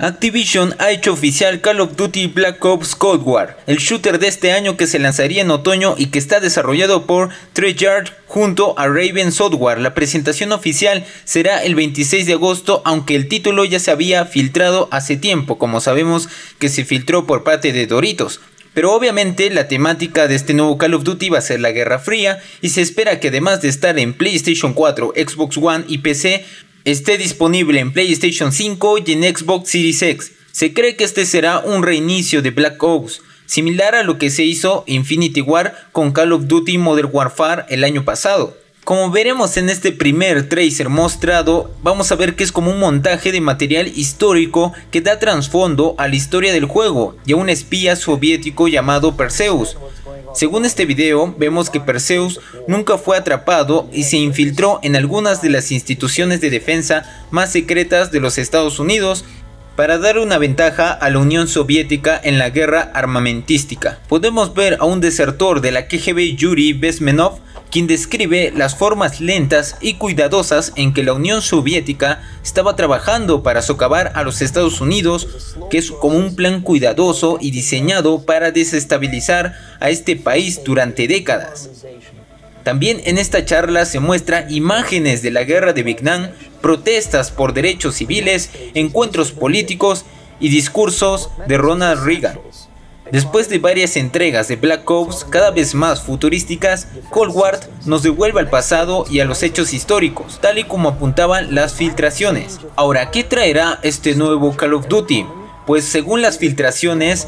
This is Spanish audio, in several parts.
Activision ha hecho oficial Call of Duty Black Ops Cold War, el shooter de este año que se lanzaría en otoño y que está desarrollado por Treyarch junto a Raven Software. La presentación oficial será el 26 de agosto, aunque el título ya se había filtrado hace tiempo, como sabemos que se filtró por parte de Doritos. Pero obviamente la temática de este nuevo Call of Duty va a ser la Guerra Fría y se espera que además de estar en PlayStation 4, Xbox One y PC, esté disponible en PlayStation 5 y en Xbox Series X. Se cree que este será un reinicio de Black Ops, similar a lo que se hizo Infinity War con Call of Duty Modern Warfare el año pasado. Como veremos en este primer trailer mostrado, vamos a ver que es como un montaje de material histórico que da trasfondo a la historia del juego y a un espía soviético llamado Perseus. Según este video, vemos que Perseus nunca fue atrapado y se infiltró en algunas de las instituciones de defensa más secretas de los Estados Unidos para dar una ventaja a la Unión Soviética en la guerra armamentística. Podemos ver a un desertor de la KGB, Yuri Bezmenov, quien describe las formas lentas y cuidadosas en que la Unión Soviética estaba trabajando para socavar a los Estados Unidos, que es como un plan cuidadoso y diseñado para desestabilizar a este país durante décadas. También en esta charla se muestra imágenes de la guerra de Vietnam, protestas por derechos civiles, encuentros políticos y discursos de Ronald Reagan. Después de varias entregas de Black Ops cada vez más futurísticas, Cold War nos devuelve al pasado y a los hechos históricos, tal y como apuntaban las filtraciones. Ahora, ¿qué traerá este nuevo Call of Duty? Pues según las filtraciones,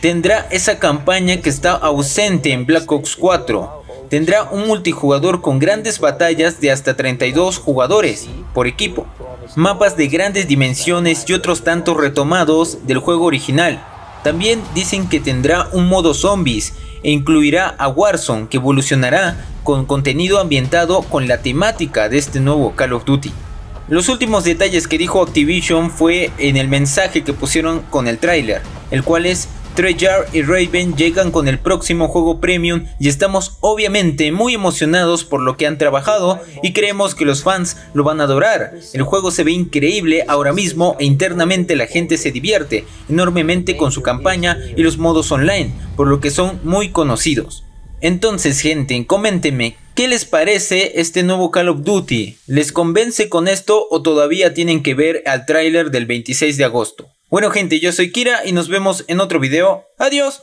tendrá esa campaña que está ausente en Black Ops 4. Tendrá un multijugador con grandes batallas de hasta 32 jugadores por equipo, mapas de grandes dimensiones y otros tantos retomados del juego original. También dicen que tendrá un modo zombies e incluirá a Warzone, que evolucionará con contenido ambientado con la temática de este nuevo Call of Duty. Los últimos detalles que dijo Activision fue en el mensaje que pusieron con el tráiler, el cual es: Treyarch y Raven llegan con el próximo juego premium y estamos obviamente muy emocionados por lo que han trabajado y creemos que los fans lo van a adorar. El juego se ve increíble ahora mismo e internamente la gente se divierte enormemente con su campaña y los modos online, por lo que son muy conocidos. Entonces, gente, coméntenme, ¿qué les parece este nuevo Call of Duty? ¿Les convence con esto o todavía tienen que ver al tráiler del 26 de agosto? Bueno, gente, yo soy Kira y nos vemos en otro video. ¡Adiós!